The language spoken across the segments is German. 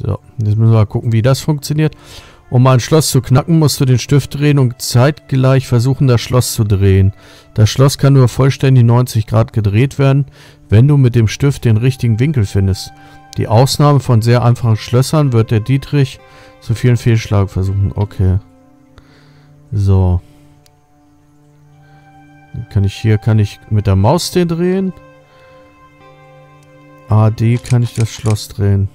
So, jetzt müssen wir mal gucken, wie das funktioniert. Um ein Schloss zu knacken, musst du den Stift drehen und zeitgleich versuchen, das Schloss zu drehen. Das Schloss kann nur vollständig 90 Grad gedreht werden, wenn du mit dem Stift den richtigen Winkel findest. Die Ausnahme von sehr einfachen Schlössern wird der Dietrich zu vielen Fehlschlag versuchen. Okay. So. Dann kann ich hier, mit der Maus den drehen. AD kann ich das Schloss drehen.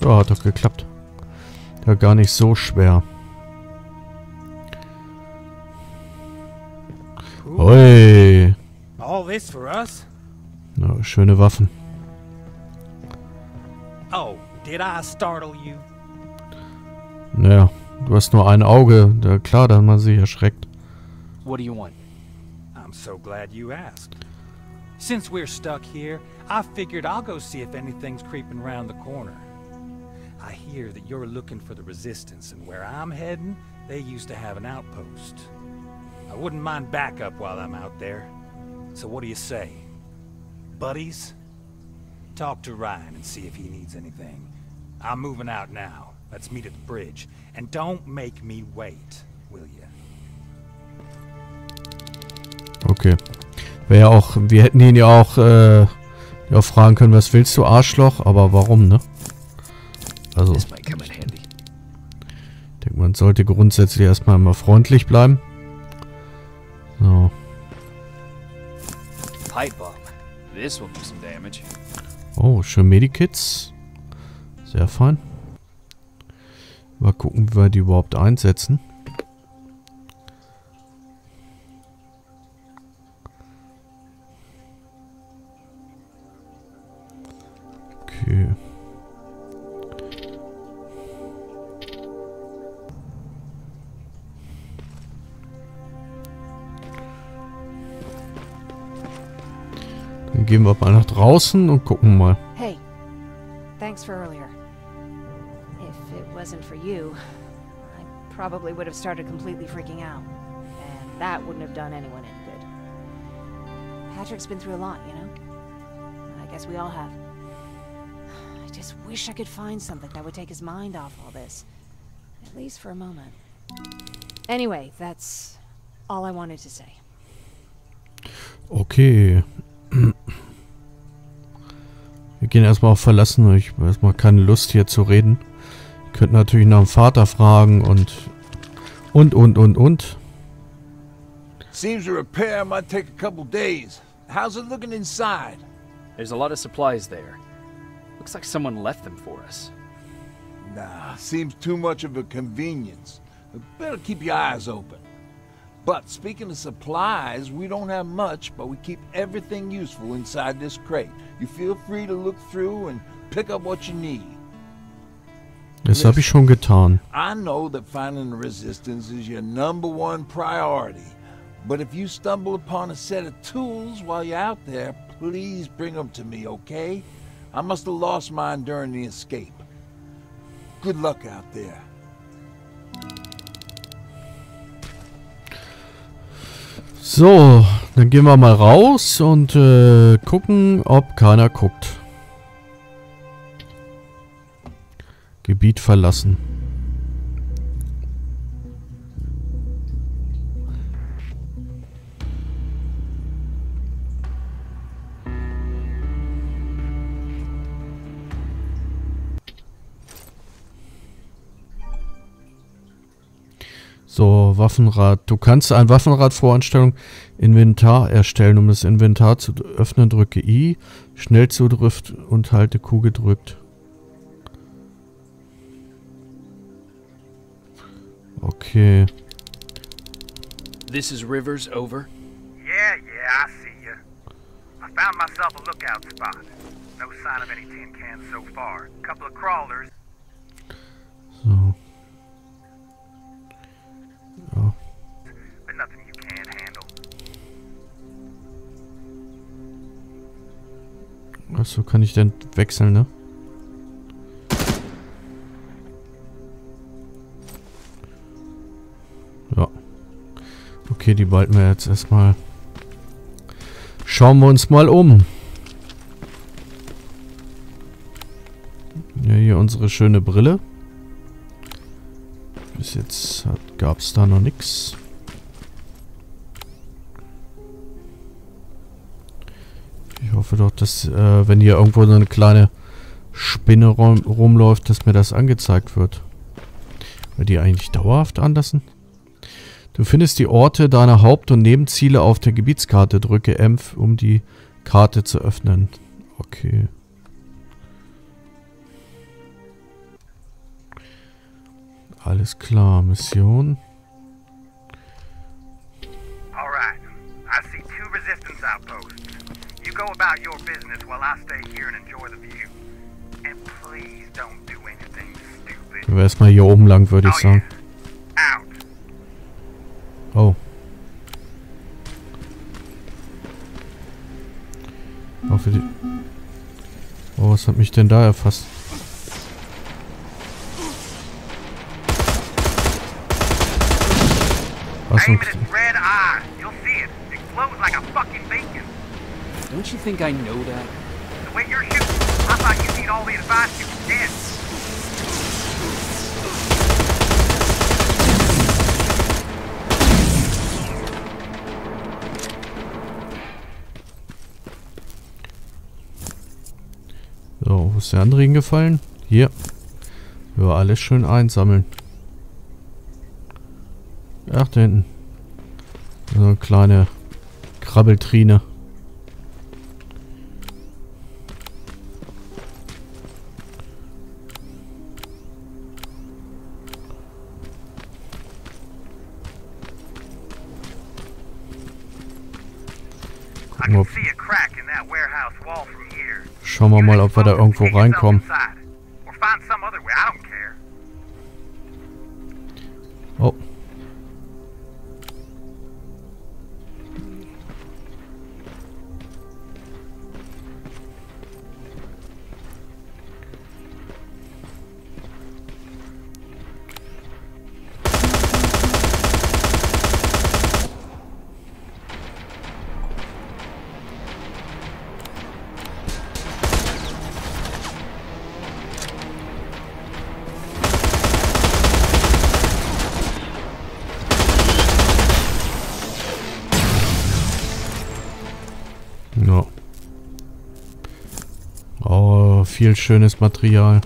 Ja, hat doch geklappt. Ja, gar nicht so schwer. Ui. Na, schöne Waffen. Naja, du hast nur ein Auge. Ja, klar, dann man sich erschreckt. Since we're stuck here, I figured I'll go see if anything's creeping around the corner. I hear that you're looking for the resistance, and where I'm heading, they used to have an outpost. I wouldn't mind backup while I'm out there. So what do you say? Buddies? Talk to Ryan and see if he needs anything. I'm moving out now. Let's meet at the bridge. And don't make me wait, will you? Okay. Wäre auch, wir hätten ihn ja auch, ja, fragen können, was willst du, Arschloch? Aber warum, ne? Also, ich denke, man sollte grundsätzlich erstmal immer freundlich bleiben. So. Oh, schön Medikits. Sehr fein. Mal gucken, wie wir die überhaupt einsetzen. Okay. Gehen wir mal nach draußen und gucken mal. Hey, thanks for earlier. If it wasn't for you, I probably would have started completely freaking out, and that wouldn't have done anyone any good. Patrick's been through a lot, you know. I guess we all have. I just wish I could find something that would take his mind off all this, at least for a moment. Anyway, that's all I wanted to say. Okay. Wir gehen erstmal auf Verlassen. Ich habe erstmal keine Lust hier zu reden. Ich könnte natürlich nach dem Vater fragen und. Seems the repair might take a couple days. How's it looking inside? There's a lot of supplies there. Looks like someone left them for us. Nah, seems too much of a convenience. Better keep your eyes open. But speaking of supplies, we don't have much, but we keep everything useful inside this crate. You feel free to look through and pick up what you need. Das habe ich schon getan. I know that finding the resistance is your #1 priority, but if you stumble upon a set of tools while you're out there, please bring them to me, okay? I must have lost mine during the escape. Good luck out there. So, dann gehen wir mal raus und gucken, ob keiner guckt. Gebiet verlassen. So, Waffenrad. Du kannst ein Waffenrad-Voreinstellung Inventar erstellen. Um das Inventar zu öffnen, drücke I. Schnellzugriff und halte Q gedrückt. Okay. This is Rivers, over. Yeah, I see you. I found myself a lookout spot. No sign of any tin cans so far. Couple of crawlers. So. Oh. Achso, kann ich denn wechseln, ne? Ja. Okay, die behalten wir jetzt erstmal. Schauen wir uns mal um. Ja, hier unsere schöne Brille. Bis jetzt gab es da noch nichts. Ich hoffe doch, dass wenn hier irgendwo so eine kleine Spinne rumläuft, dass mir das angezeigt wird. Wird die eigentlich dauerhaft anlassen? Du findest die Orte deiner Haupt- und Nebenziele auf der Gebietskarte. Drücke M, um die Karte zu öffnen. Okay. Alles klar, Mission. Alright. I see two resistance outposts. You go about your business while I stay here and enjoy the view. And please don't do anything stupid. Gehen wir erstmal hier oben lang, würde ich sagen. Oh. Oh, für die. Oh, was hat mich denn da erfasst? Was noch? Don't you think I know that? The way you're shooting, I thought you need all the advice you can get. So, wo ist der andere hingefallen? Hier. Ja, alles schön einsammeln. Ach, da hinten. So eine kleine Krabbeltrine. Schauen wir mal, ob wir da irgendwo reinkommen. Oh. Viel schönes Material.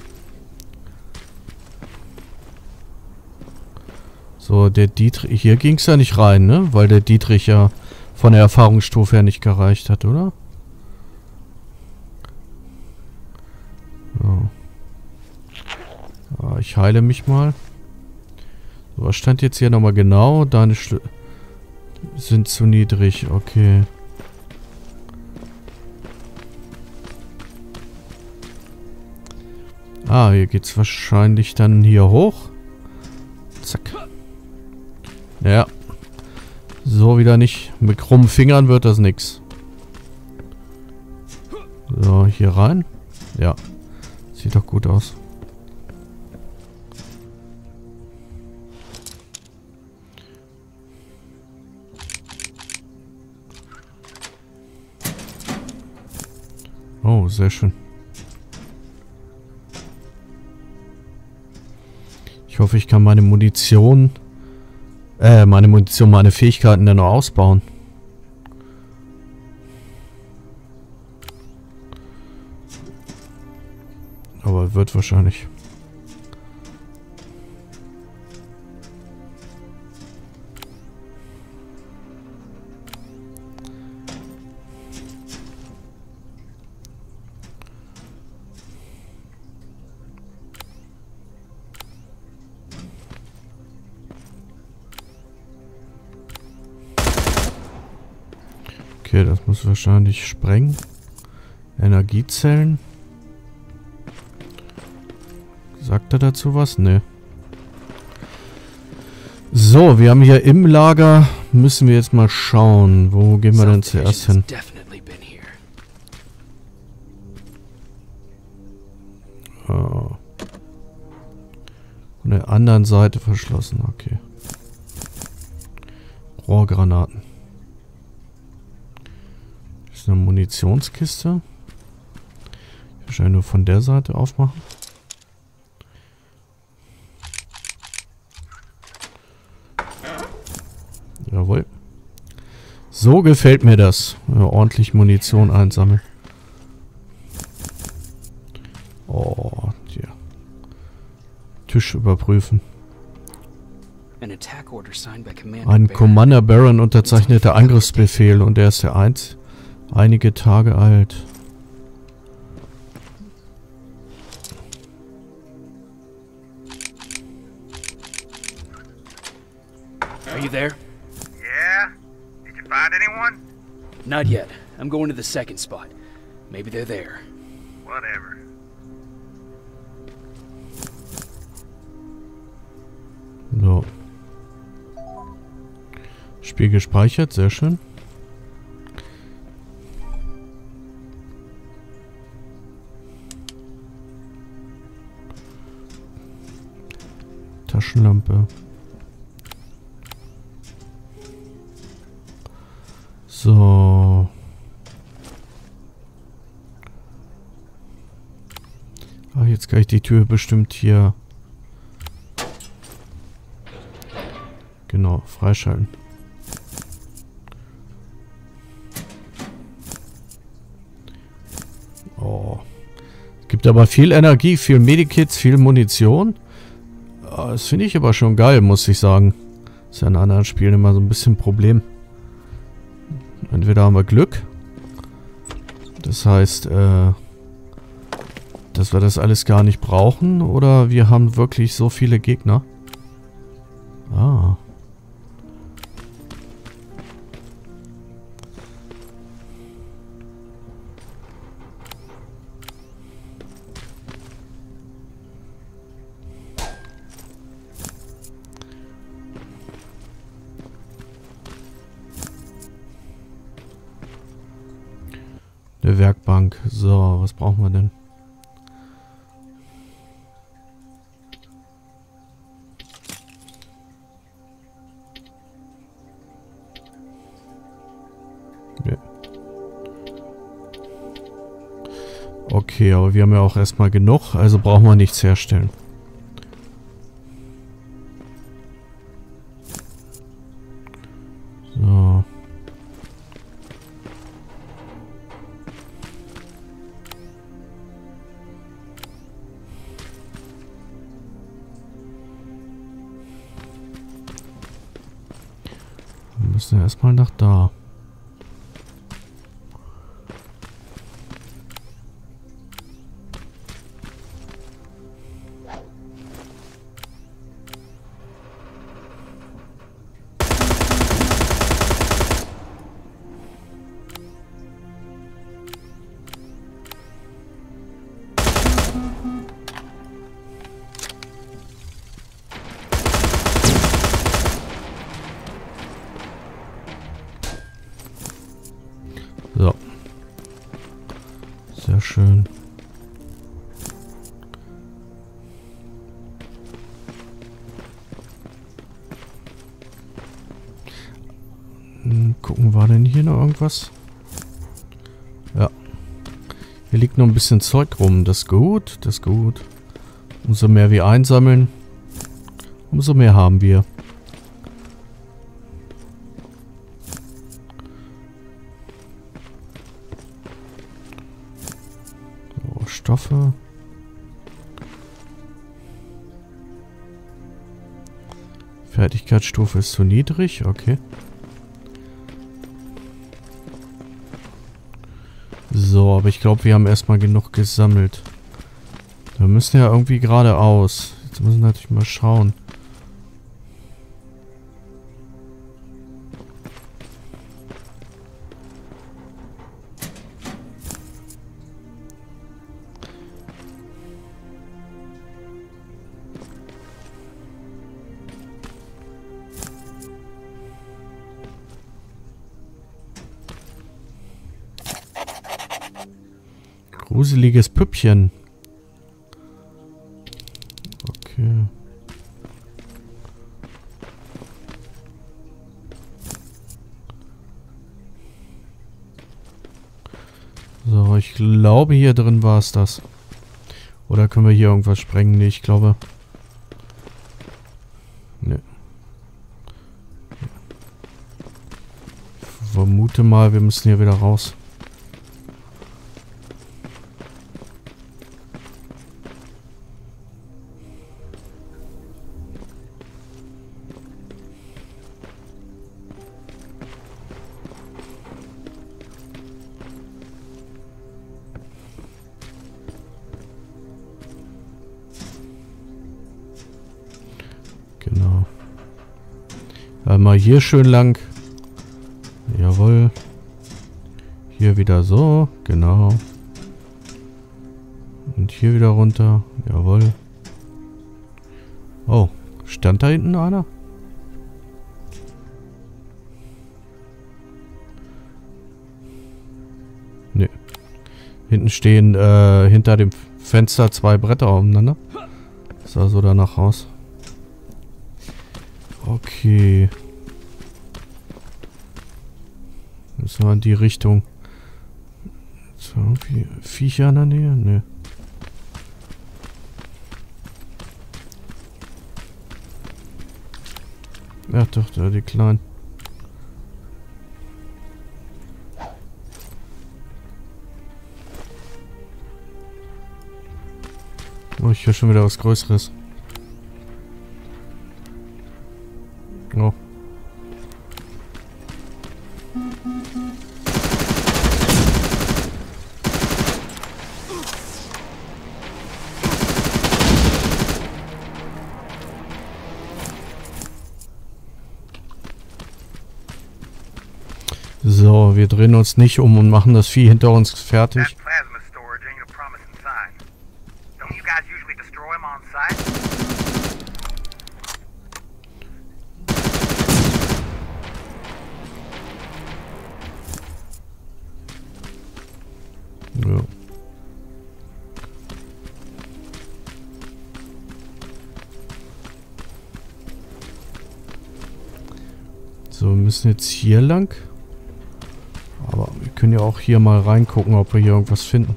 So, der Dietrich... Hier ging es ja nicht rein, ne? Weil der Dietrich ja von der Erfahrungsstufe her nicht gereicht hat, oder? So. Ah, ich heile mich mal. So, was stand jetzt hier nochmal genau? Deine Schlüssel sind zu niedrig, okay. Ah, hier geht's wahrscheinlich dann hier hoch. Zack. Ja. So wieder nicht. Mit krummen Fingern wird das nix. So, hier rein. Ja. Sieht doch gut aus. Oh, sehr schön. Ich hoffe, ich kann meine Fähigkeiten dann noch ausbauen. Aber wird wahrscheinlich. Okay, das muss wahrscheinlich sprengen. Energiezellen. Sagt er dazu was? Ne. So, wir haben hier im Lager. Müssen wir jetzt mal schauen. Wo gehen wir denn zuerst hin? Oh. Von der anderen Seite verschlossen. Okay. Rohrgranaten. Das ist eine Munitionskiste. Wahrscheinlich nur von der Seite aufmachen. Jawohl. So gefällt mir das. Ja, ordentlich Munition einsammeln. Oh, hier. Tisch überprüfen. Ein Commander Baron unterzeichneter Angriffsbefehl und er ist der einige Tage alt. Are you there? Yeah. Did you find anyone? Not yet. I'm going to the second spot. Maybe they're there. Whatever. So. Spiel gespeichert, sehr schön. Taschenlampe. So. Ah, jetzt kann ich die Tür bestimmt hier. Genau, freischalten. Oh. Es gibt aber viel Energie, viel Medikits, viel Munition. Das finde ich aber schon geil, muss ich sagen. Ist ja in anderen Spielen immer so ein bisschen ein Problem. Entweder haben wir Glück. Das heißt, dass wir das alles gar nicht brauchen. Oder wir haben wirklich so viele Gegner. Ah. Eine Werkbank. So, was brauchen wir denn? Nee. Okay, aber wir haben ja auch erstmal genug, also brauchen wir nichts herstellen. So. Müssen wir erstmal nach da. So. Sehr schön. Gucken, war denn hier noch irgendwas? Ja. Hier liegt noch ein bisschen Zeug rum. Das ist gut, das ist gut. Umso mehr wir einsammeln, umso mehr haben wir. Stoffe. Fertigkeitsstufe ist zu niedrig, okay. So, aber ich glaube, wir haben erstmal genug gesammelt. Wir müssen ja irgendwie geradeaus. Jetzt müssen wir natürlich mal schauen. Gruseliges Püppchen. Okay. So, ich glaube, hier drin war es das. Oder können wir hier irgendwas sprengen? Nee, ich glaube... Nee. Ich vermute mal, wir müssen hier wieder raus. Genau. Einmal hier schön lang. Jawohl. Hier wieder so. Genau. Und hier wieder runter. Jawohl. Oh. Stand da hinten einer? Nee. Hinten stehen hinter dem Fenster zwei Bretter aufeinander. Das sah so danach aus. Okay. Müssen wir in die Richtung. Ist da irgendwie Viecher in der Nähe? Ne. Ja doch, da die Kleinen. Oh, ich höre schon wieder was Größeres. Oh. So, wir drehen uns nicht um und machen das Vieh hinter uns fertig. So, wir müssen jetzt hier lang. Aber wir können ja auch hier mal reingucken, ob wir hier irgendwas finden.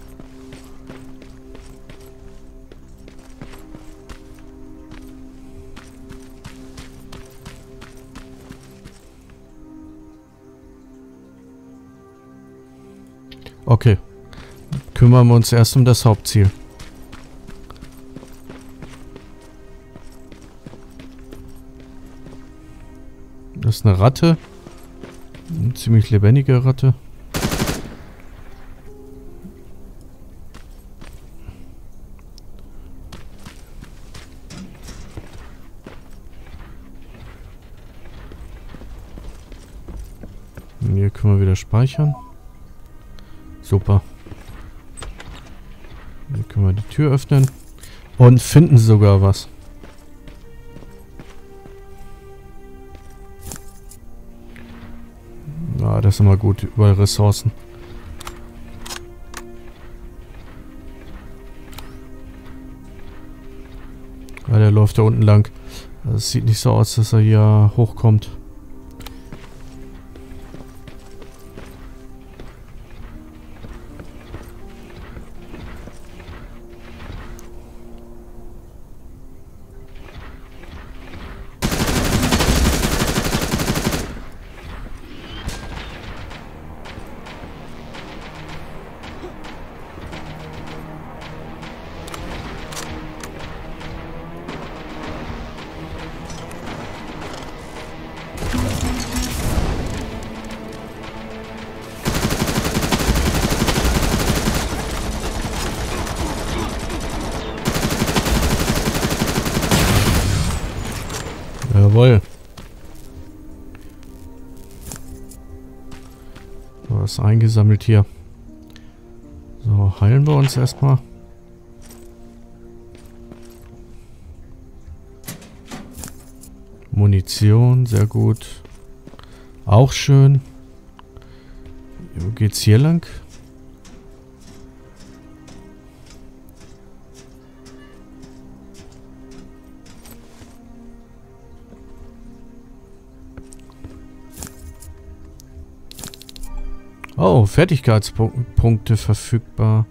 Okay. Kümmern wir uns erst um das Hauptziel. Das ist eine Ratte. Eine ziemlich lebendige Ratte. Und hier können wir wieder speichern. Super. Dann können wir die Tür öffnen. Und finden sogar was. Ah, das ist immer gut. Überall Ressourcen. Ah, der läuft da unten lang. Es sieht nicht so aus, dass er hier hochkommt. Jawohl. Was eingesammelt hier. So, heilen wir uns erstmal. Munition, sehr gut. Auch schön. Wo geht's hier lang? Oh, Fertigkeitspunkte verfügbar.